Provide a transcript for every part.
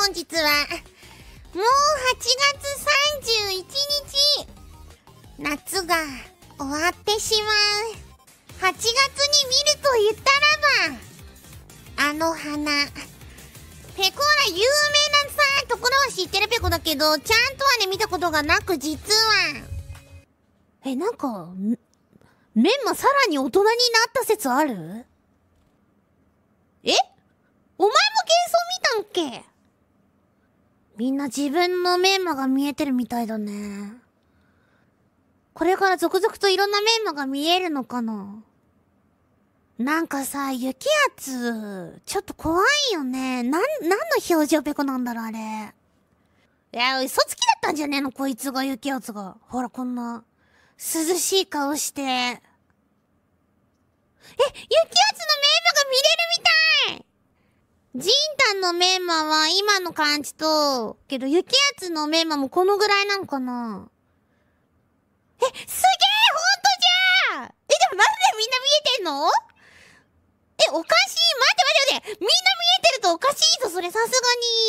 本日はもう8月31日、夏が終わってしまう。8月に見ると言ったらばあの花。ペコら有名なさところは知ってるペコだけど、ちゃんとはね見たことがなく、実はなんかメンマさらに大人になった説ある？え？お前も幻想見たんけ？みんな自分のメンマが見えてるみたいだね。これから続々といろんなメンマが見えるのかな？なんかさ、雪圧、ちょっと怖いよね。何の表情ペコなんだろう、あれ。いや、嘘つきだったんじゃねえの、こいつが、雪圧が。ほら、こんな、涼しい顔して。雪圧のメンマが見れるみたい！ジンタンのメンマは今の感じと、けど雪圧のメンマもこのぐらいなのかな。え、すげえ！ほんとじゃー！え、でもなんでみんな見えてんの？え、おかしい！待って待って待って！みんな見えてるとおかしいぞ、それさす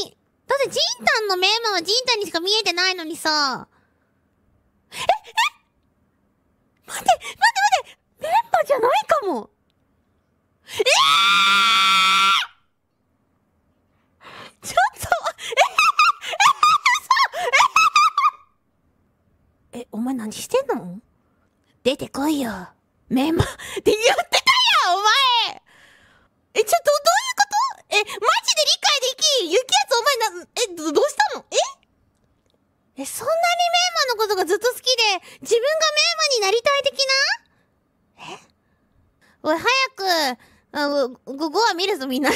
がに。だってジンタンのメンマはジンタンにしか見えてないのにさ。え待って待って待って！メンマじゃないかも！えー！ちょっとえお前何してんの？出てこいよメンマって言ってたやんお前。え、ちょっとどういうこと？え、マジで理解できん。雪圧お前どうしたの？え、そんなにメンマのことがずっと好きで自分がメンマになりたい的な？え？おい早く5話見るぞみんな。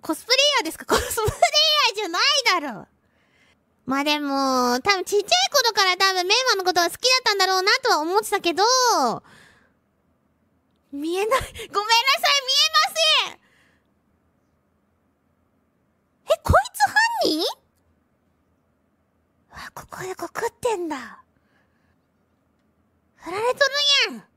コスプレイヤーですか？コスプレイヤーじゃないだろ。まあでも、多分ちっちゃい頃から多分メンマのことは好きだったんだろうなとは思ってたけど、見えない。ごめんなさい、見えません。え、こいつ犯人？わ、ここで告ってんだ。振られとるやん。